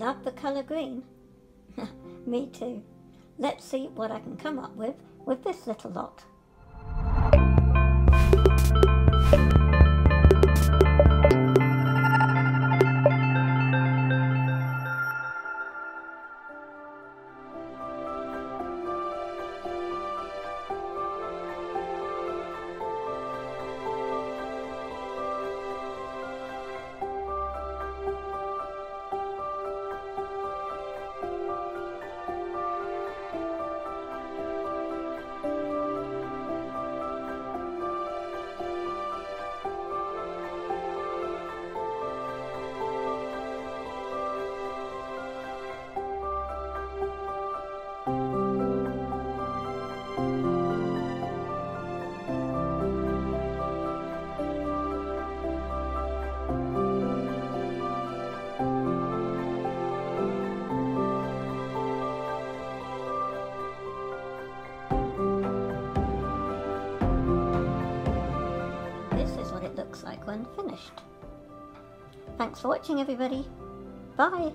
love the colour green. Me too. Let's see what I can come up with this little lot. Like when finished. Thanks for watching everybody. Bye!